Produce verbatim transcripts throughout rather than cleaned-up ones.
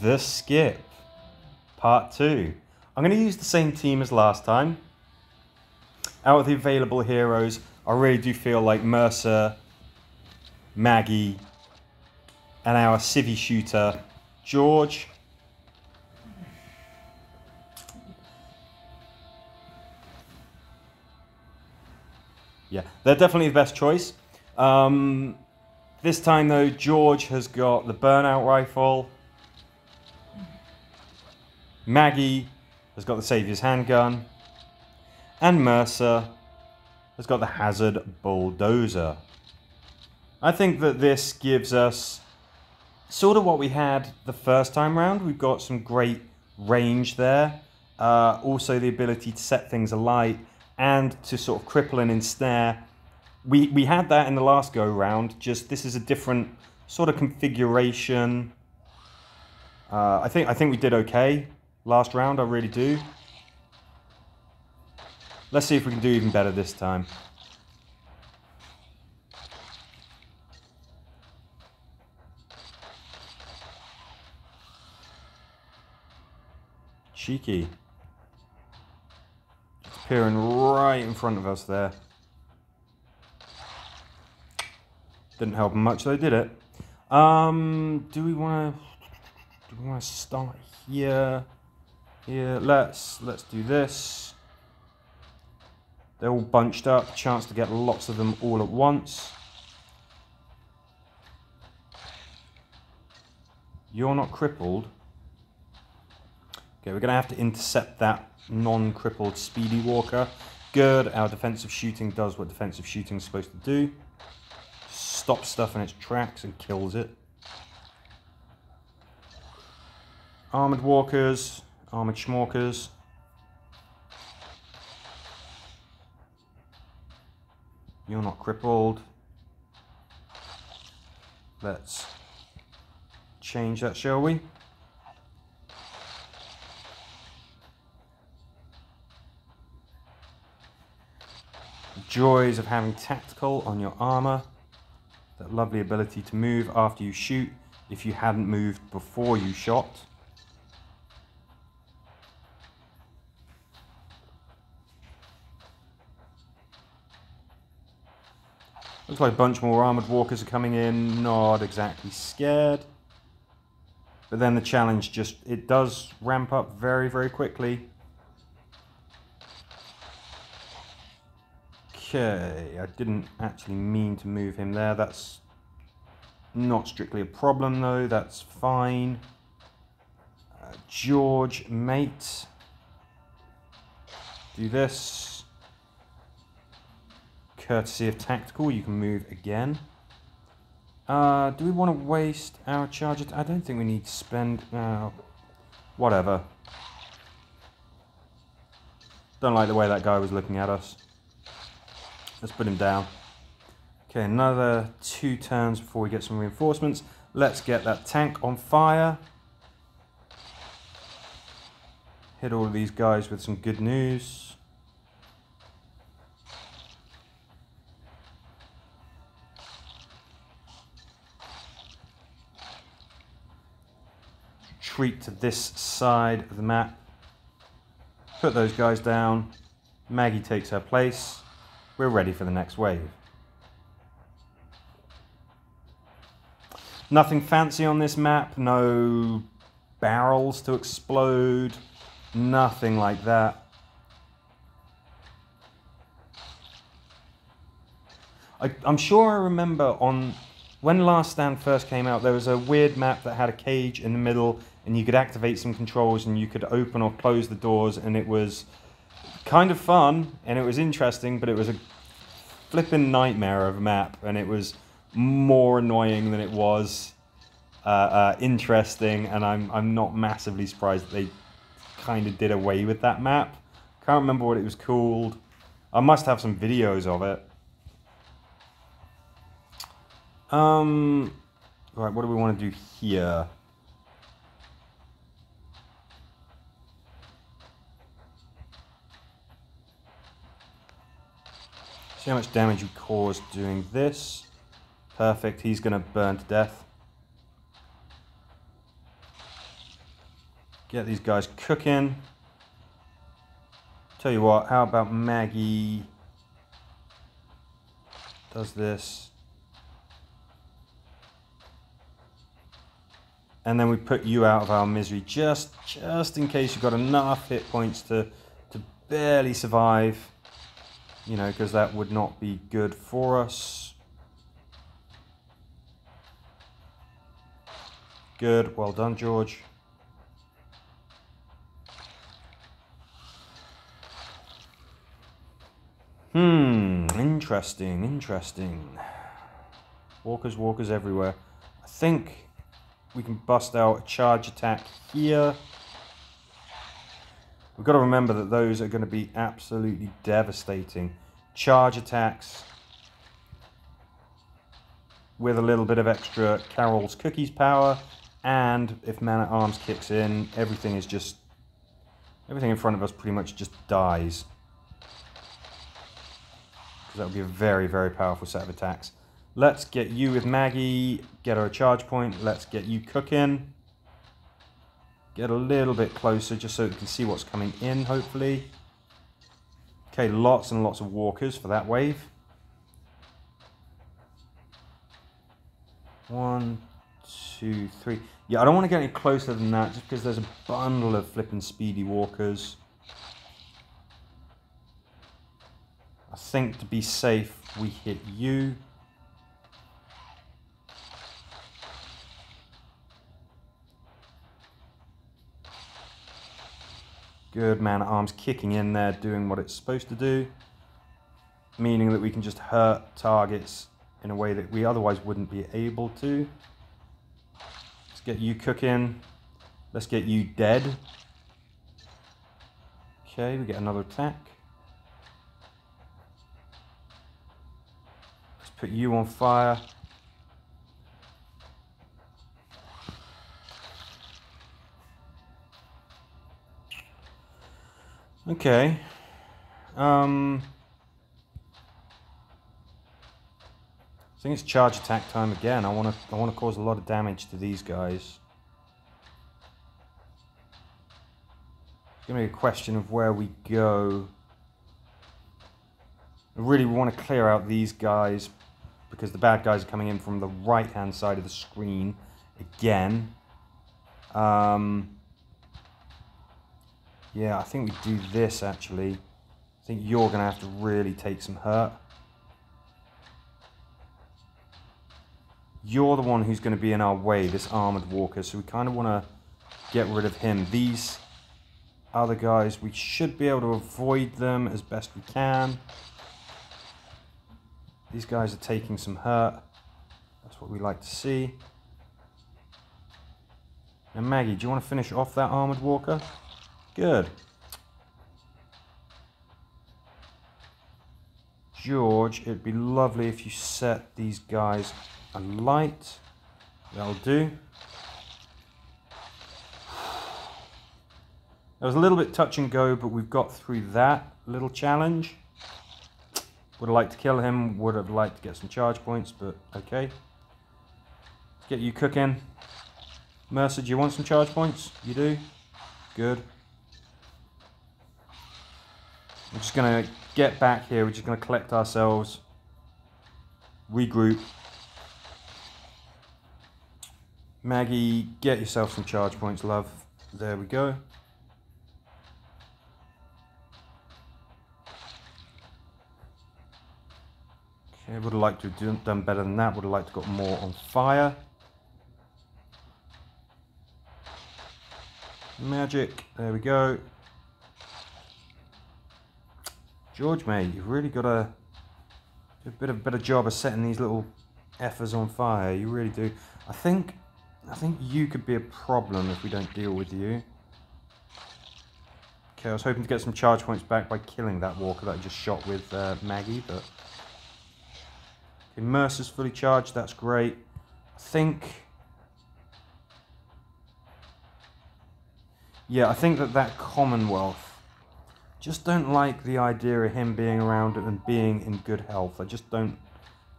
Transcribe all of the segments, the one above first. The Skip, part two. I'm going to use the same team as last time. Out of the available heroes, I really do feel like Mercer, Maggie, and our civvy shooter, George. Yeah, they're definitely the best choice. Um, this time though, George has got the burnout rifle. Maggie has got the Savior's handgun. And Mercer has got the hazard bulldozer. I think that this gives us sort of what we had the first time round. We've got some great range there. Uh, also the ability to set things alight and to sort of cripple and ensnare. We, we had that in the last go round, just this is a different sort of configuration. Uh, I think I think we did okay last round, I really do. Let's see if we can do even better this time. Cheeky. It's appearing right in front of us there. Didn't help much though, did it? Um, do we want to... Do we want to start here? Here, let's let's do this. They're all bunched up. Chance to get lots of them all at once. You're not crippled. Okay, we're going to have to intercept that non-crippled speedy walker. Good. Our defensive shooting does what defensive shooting is supposed to do. Stops stuff in its tracks and kills it. Armoured walkers, armoured schmorkers. You're not crippled. Let's change that, shall we? The joys of having tactical on your armour. That lovely ability to move after you shoot if you hadn't moved before you shot. Looks like a bunch more armoured walkers are coming in, not exactly scared. But then the challenge just, it does ramp up very, very quickly. Okay, I didn't actually mean to move him there. That's not strictly a problem though, that's fine. Uh, George, mate. Do this. Courtesy of tactical, you can move again. Uh, do we want to waste our charges? I don't think we need to spend... Uh, whatever. Don't like the way that guy was looking at us. Let's put him down. Okay, another two turns before we get some reinforcements. Let's get that tank on fire. Hit all of these guys with some good news. Retreat to this side of the map, put those guys down, Maggie takes her place, we're ready for the next wave. Nothing fancy on this map, no barrels to explode, nothing like that. I, I'm sure I remember on when Last Stand first came out, there was a weird map that had a cage in the middle and you could activate some controls and you could open or close the doors, and it was kind of fun and it was interesting, but it was a flipping nightmare of a map and it was more annoying than it was uh, uh, interesting, and I'm, I'm not massively surprised that they kind of did away with that map. Can't remember what it was called. I must have some videos of it. Um, right, what do we want to do here? See how much damage you caused doing this. Perfect, he's going to burn to death. Get these guys cooking. Tell you what, how about Maggie does this? And then we put you out of our misery, just just in case you've got enough hit points to, to barely survive, you know, because that would not be good for us. Good, well done, George. Hmm, interesting, interesting. Walkers, walkers everywhere. I think we can bust out a charge attack here. We've got to remember that those are going to be absolutely devastating. Charge attacks with a little bit of extra Carol's Cookies power, and if Man at Arms kicks in, everything is just, everything in front of us pretty much just dies. Because that would be a very, very powerful set of attacks. Let's get you with Maggie, get her a charge point, let's get you cooking. Get a little bit closer just so you can see what's coming in, hopefully. Okay, lots and lots of walkers for that wave. One, two, three. Yeah, I don't want to get any closer than that just because there's a bundle of flipping speedy walkers. I think to be safe, we hit you. Good, Man at Arms kicking in there, doing what it's supposed to do, meaning that we can just hurt targets in a way that we otherwise wouldn't be able to. Let's get you cooking. Let's get you dead. Okay, we get another attack. Let's put you on fire. Okay, um, I think it's charge attack time again. I want to I want to cause a lot of damage to these guys. It's going to be a question of where we go. I really want to clear out these guys because the bad guys are coming in from the right-hand side of the screen again. Um... Yeah, I think we do this, actually. I think you're going to have to really take some hurt. You're the one who's going to be in our way, this armoured walker, so we kind of want to get rid of him. These other guys, we should be able to avoid them as best we can. These guys are taking some hurt. That's what we like to see. Now, Maggie, do you want to finish off that armoured walker? Good. George, it'd be lovely if you set these guys alight. That'll do. That was a little bit touch and go, but we've got through that little challenge. Would have liked to kill him, would have liked to get some charge points, but okay. Let's get you cooking. Mercer, do you want some charge points? You do? Good. We're just going to get back here, we're just going to collect ourselves, regroup. Maggie, get yourself some charge points, love. There we go. Okay, would have liked to have done better than that, would have liked to have got more on fire. Magic, there we go. George, mate, you've really got to do a bit of better job of setting these little effers on fire. You really do. I think, I think you could be a problem if we don't deal with you. Okay, I was hoping to get some charge points back by killing that walker that I just shot with uh, Maggie, but okay, Mercer's fully charged. That's great. I think, yeah, I think that that Commonwealth. Just don't like the idea of him being around and being in good health. I just don't,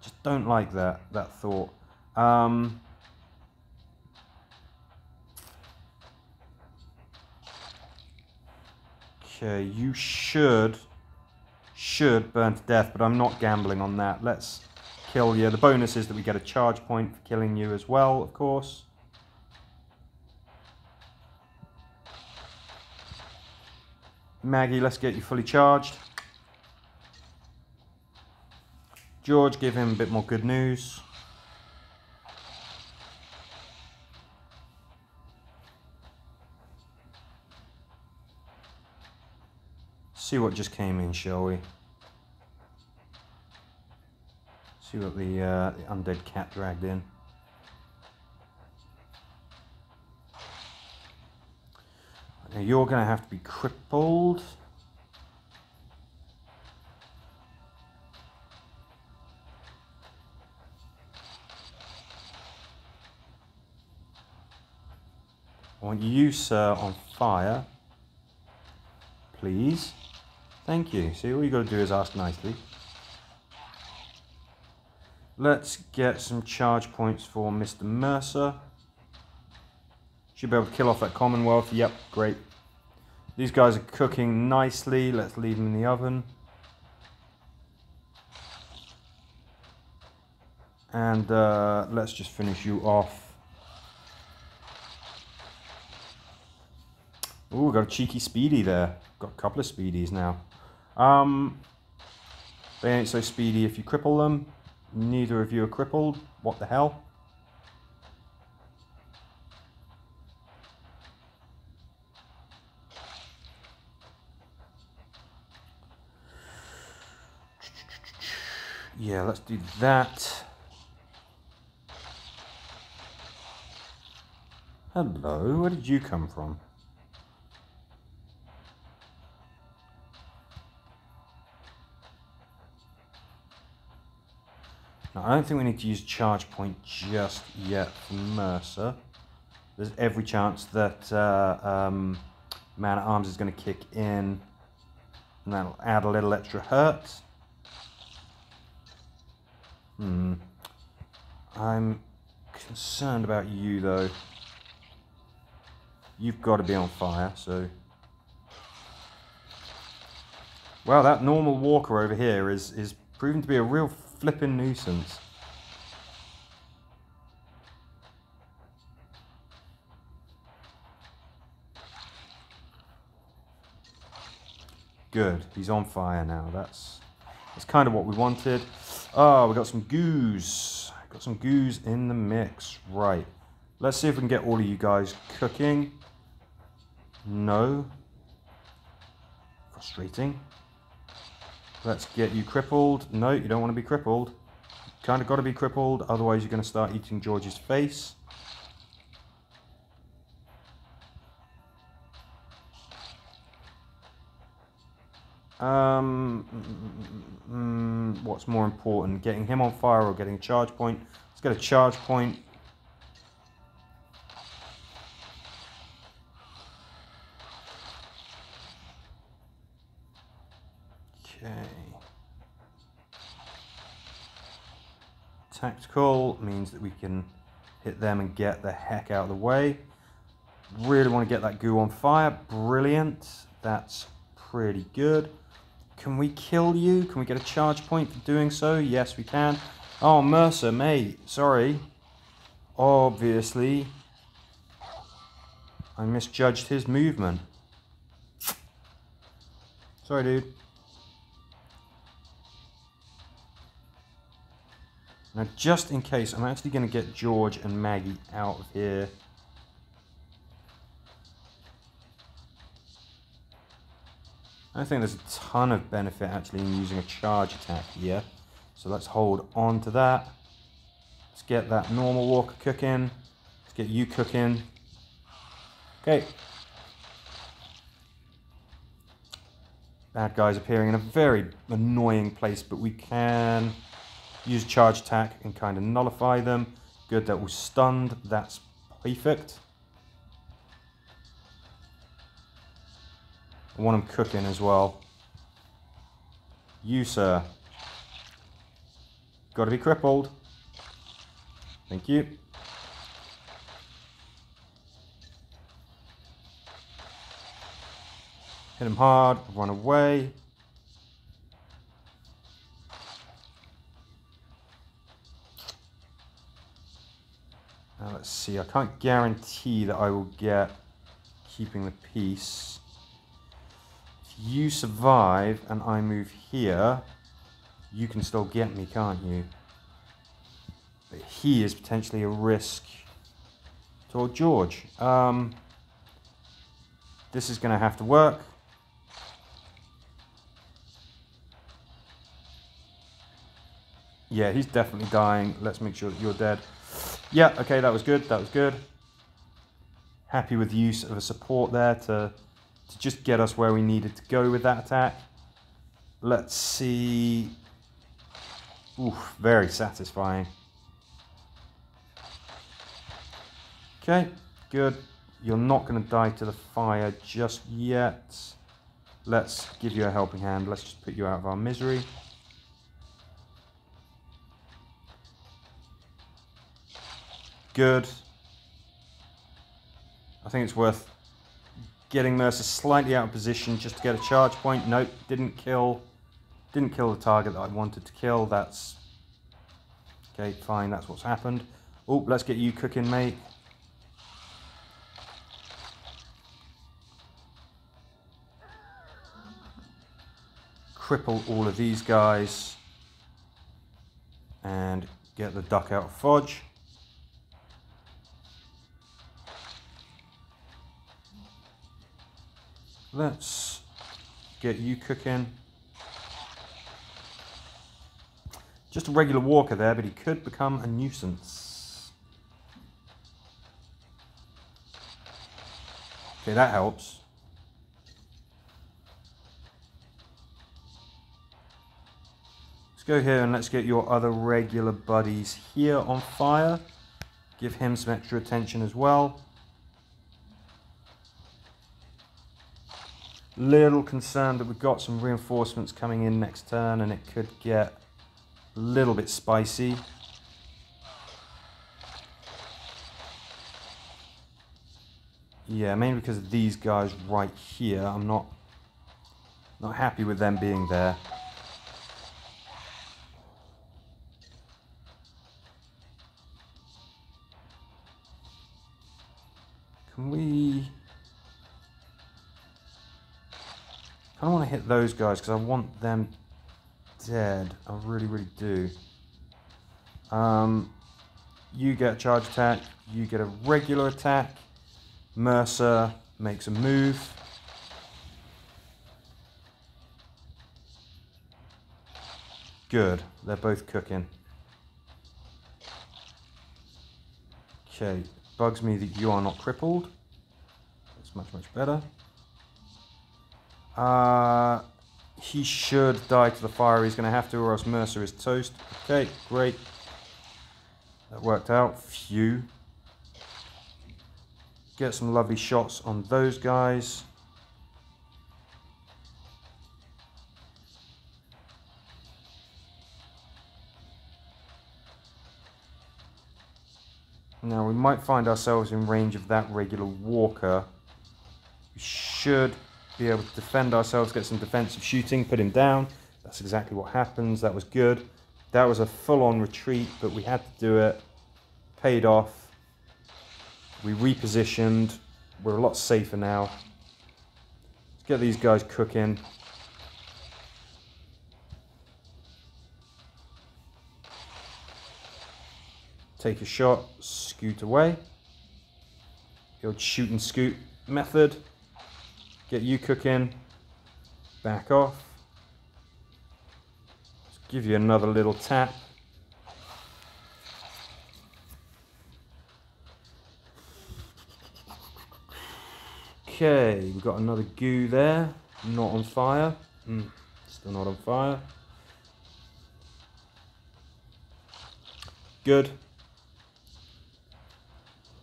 just don't like that that thought. Um, Okay, you should, should burn to death, but I'm not gambling on that. Let's kill you. The bonus is that we get a charge point for killing you as well, of course. Maggie, let's get you fully charged. George, give him a bit more good news. See what just came in, shall we? See what the, uh, the undead cat dragged in. Now you're going to have to be crippled. I want you, sir, on fire. Please. Thank you. See, all you got to do is ask nicely. Let's get some charge points for Mister Mercer. Should be able to kill off that Commonwealth. Yep, great. These guys are cooking nicely. Let's leave them in the oven. And uh, let's just finish you off. Ooh, got a cheeky speedy there. Got a couple of speedies now. Um, they ain't so speedy if you cripple them. Neither of you are crippled. What the hell? Yeah, let's do that. Hello, where did you come from? I don't think we need to use charge point just yet for Mercer. There's every chance that uh, um, Man at Arms is going to kick in, and that'll add a little extra hurt. Hmm. I'm concerned about you though. You've got to be on fire, so. Well, that normal walker over here is is proving to be a real flipping nuisance. Good, he's on fire now. That's that's kind of what we wanted. Oh, we got some goose. Got some goose in the mix. Right. Let's see if we can get all of you guys cooking. No. Frustrating. Let's get you crippled. No, you don't want to be crippled. Kind of got to be crippled, otherwise you're going to start eating George's face. Um, mm, what's more important, getting him on fire or getting a charge point? Let's get a charge point. Tactical means that we can hit them and get the heck out of the way. Really want to get that goo on fire. Brilliant. That's pretty good. Can we kill you? Can we get a charge point for doing so? Yes, we can. Oh, Mercer, mate. Sorry. Obviously, I misjudged his movement. Sorry, dude. Now, just in case, I'm actually going to get George and Maggie out of here. I don't think there's a ton of benefit actually in using a charge attack here. So let's hold on to that. Let's get that normal walker cooking. Let's get you cooking. Okay. Bad guys appearing in a very annoying place, but we can use charge attack and kind of nullify them. Good, that was stunned. That's perfect. I want them cooking as well. You, sir. Got to be crippled. Thank you. Hit them hard, run away. Now let's see, I can't guarantee that I will get keeping the piece. If you survive and I move here, you can still get me, can't you? But he is potentially a risk to old George. Um, this is going to have to work. Yeah, he's definitely dying. Let's make sure that you're dead. Yeah, okay, that was good, that was good. Happy with the use of a support there to, to just get us where we needed to go with that attack. Let's see. Oof, very satisfying. Okay, good. You're not going to die to the fire just yet. Let's give you a helping hand. Let's just put you out of our misery. Good. I think it's worth getting Mercer slightly out of position just to get a charge point. Nope, didn't kill. Didn't kill the target that I wanted to kill. That's okay, fine, that's what's happened. Oh, let's get you cooking, mate. Cripple all of these guys and get the duck out of fodge. Let's get you cooking. Just a regular walker there, but he could become a nuisance. Okay, that helps. Let's go here and let's get your other regular buddies here on fire. Give him some extra attention as well. Little concerned that we've got some reinforcements coming in next turn and it could get a little bit spicy. Yeah, mainly because of these guys right here. I'm not not happy with them being there. Can we... I don't want to hit those guys because I want them dead. I really, really do. Um, you get a charge attack. You get a regular attack. Mercer makes a move. Good. They're both cooking. Okay. Bugs me that you are not crippled. That's much, much better. Uh, he should die to the fire. He's going to have to, or else Mercer is toast. Okay, great. That worked out. Phew. Get some lovely shots on those guys. Now we might find ourselves in range of that regular walker. We should be able to defend ourselves, get some defensive shooting, put him down. That's exactly what happens. That was good. That was a full-on retreat, but we had to do it. Paid off. We repositioned. We're a lot safer now. Let's get these guys cooking. Take a shot, scoot away. The old shoot and scoot method. Get you cooking, back off. Let's give you another little tap. Okay, we've got another goo there, not on fire. Mm, still not on fire. Good.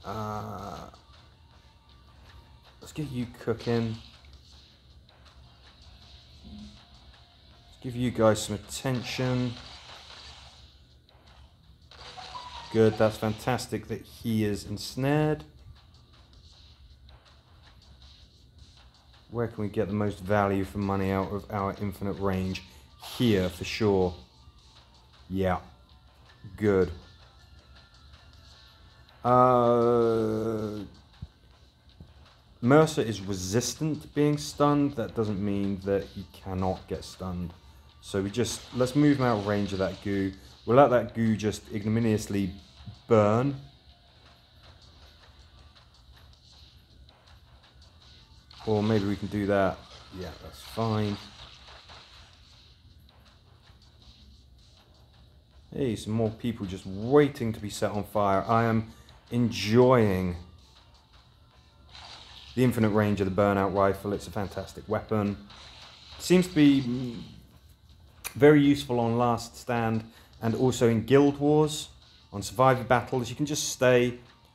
Uh, let's get you cooking. Give you guys some attention. Good, that's fantastic that he is ensnared. where can we get the most value for money out of our infinite range? Here for sure. Yeah, good. Uh, Mercer is resistant to being stunned. That doesn't mean that he cannot get stunned. So we just, let's move him out of range of that goo. We'll let that goo just ignominiously burn. Or maybe we can do that. Yeah, that's fine. Hey, some more people just waiting to be set on fire. I am enjoying the infinite range of the burnout rifle. It's a fantastic weapon. Seems to be very useful on Last Stand and also in Guild Wars. On Survivor Battles, you can just stay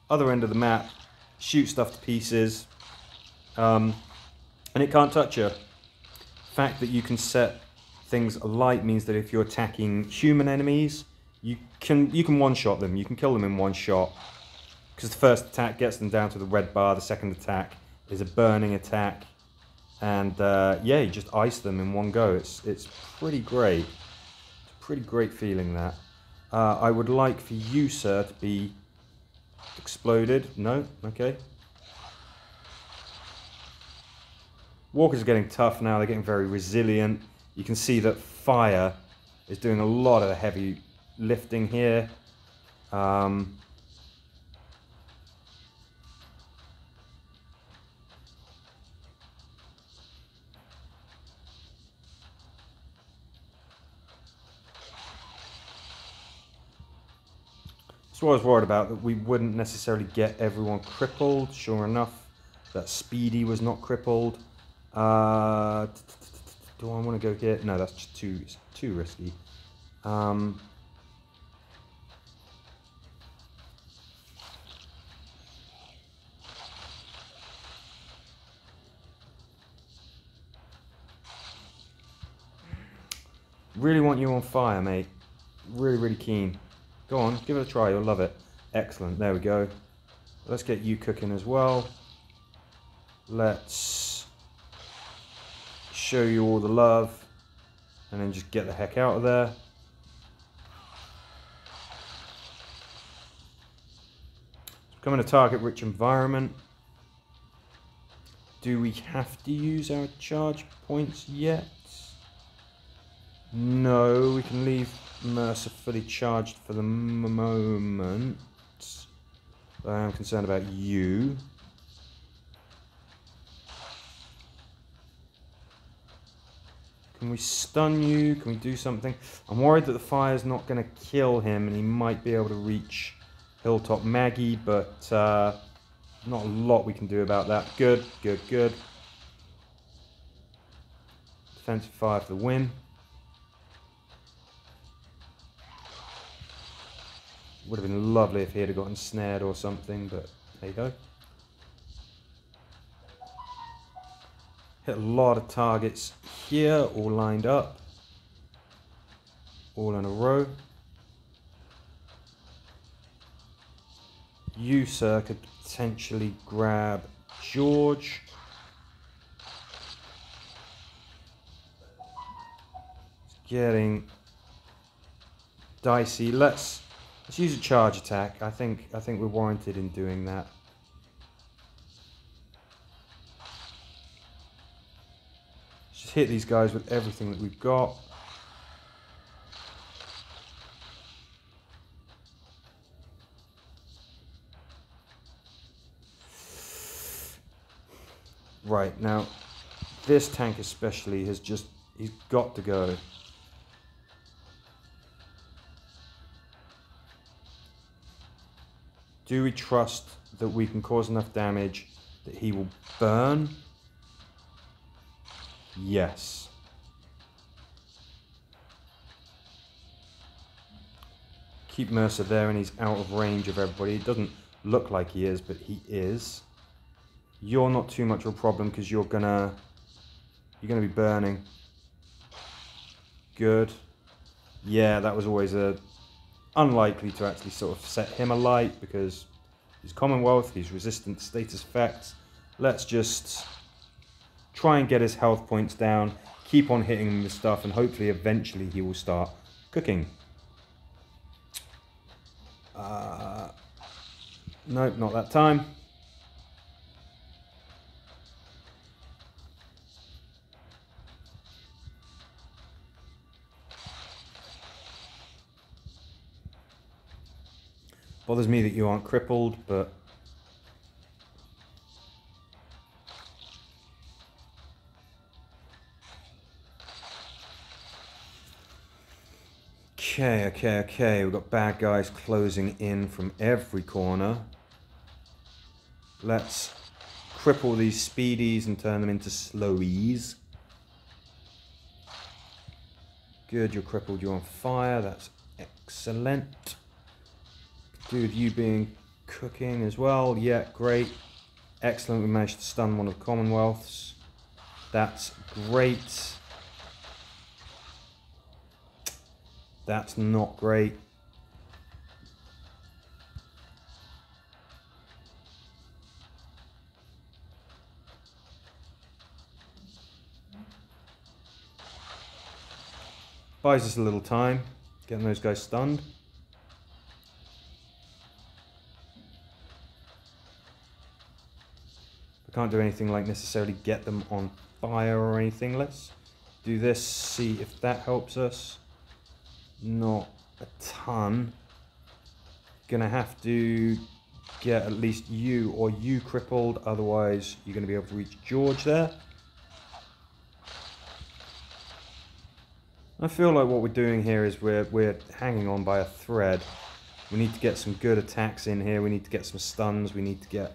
other end of the map, shoot stuff to pieces, um, and it can't touch you. The fact that you can set things alight means that if you're attacking human enemies, you can you can one-shot them. You can kill them in one shot, because the first attack gets them down to the red bar. The second attack is a burning attack, and uh, yeah, you just ice them in one go. It's it's pretty great. It's a pretty great feeling that. Uh, I would like for you, sir, to be exploded. No, okay. Walkers are getting tough now. They're getting very resilient. You can see that fire is doing a lot of the heavy lifting here. Um, so I was worried about that we wouldn't necessarily get everyone crippled. Sure enough, that Speedy was not crippled. Uh, Do I want to go here? No, that's too it's too risky. Um, really want you on fire, mate. Really, really keen. Go on, give it a try. You'll love it. Excellent. There we go. Let's get you cooking as well. Let's show you all the love, and then just get the heck out of there. It's becoming a target-rich environment. Do we have to use our charge points yet? No, we can leave Mercer fully charged for the moment. I am concerned about you. Can we stun you? Can we do something? I'm worried that the fire's not going to kill him, and he might be able to reach Hilltop Maggie, but uh, not a lot we can do about that. Good, good, good. Defensive fire for the win. Would have been lovely if he had gotten snared or something, but there you go. Hit a lot of targets here, all lined up, all in a row. You, sir, could potentially grab George. It's getting dicey. Let's let's use a charge attack. I think I think we're warranted in doing that. Hit these guys with everything that we've got. Right, now this tank especially has just, he's got to go. Do we trust that we can cause enough damage that he will burn? Yes. Keep Mercer there, and he's out of range of everybody. It doesn't look like he is, but he is. You're not too much of a problem because you're gonna you're gonna be burning. Good. Yeah, that was always a unlikely to actually sort of set him alight because he's Commonwealth, he's resistant to status effects. Let's just try and get his health points down, keep on hitting him with stuff, and hopefully eventually he will start cooking. Uh, nope, not that time. Bothers me that you aren't crippled, but... Okay, okay, okay, we've got bad guys closing in from every corner. Let's cripple these speedies and turn them into slowies. Good, you're crippled, you're on fire, that's excellent. Dude, you being cooking as well. Yeah, great. Excellent, we managed to stun one of the Commonwealths. That's great. That's not great. Buys us a little time, getting those guys stunned. Can't do anything like necessarily get them on fire or anything. Let's do this, see if that helps us. Not a ton. Gonna have to get at least you or you crippled, otherwise you're gonna be able to reach George there. I feel like what we're doing here is we're we're hanging on by a thread. We need to get some good attacks in here, we need to get some stuns, we need to get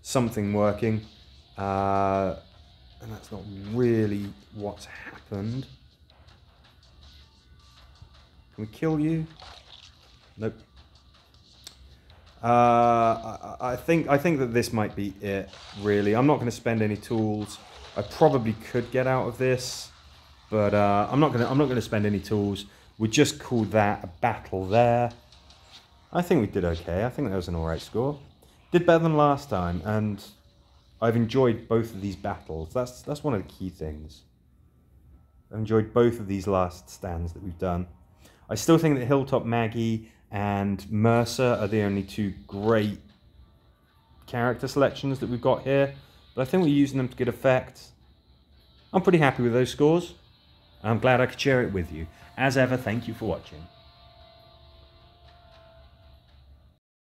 something working, uh, and that's not really what's happened. Can we kill you? Nope. Uh, I, I think I think that this might be it. Really, I'm not going to spend any tools. I probably could get out of this, but uh, I'm not going to I'm not going to spend any tools. We just call that a battle there. I think we did okay. I think that was an alright score. Did better than last time, and I've enjoyed both of these battles. That's that's one of the key things. I've enjoyed both of these last stands that we've done. I still think that Hilltop Maggie and Mercer are the only two great character selections that we've got here, but I think we're using them to good effect. I'm pretty happy with those scores. I'm glad I could share it with you. As ever, thank you for watching.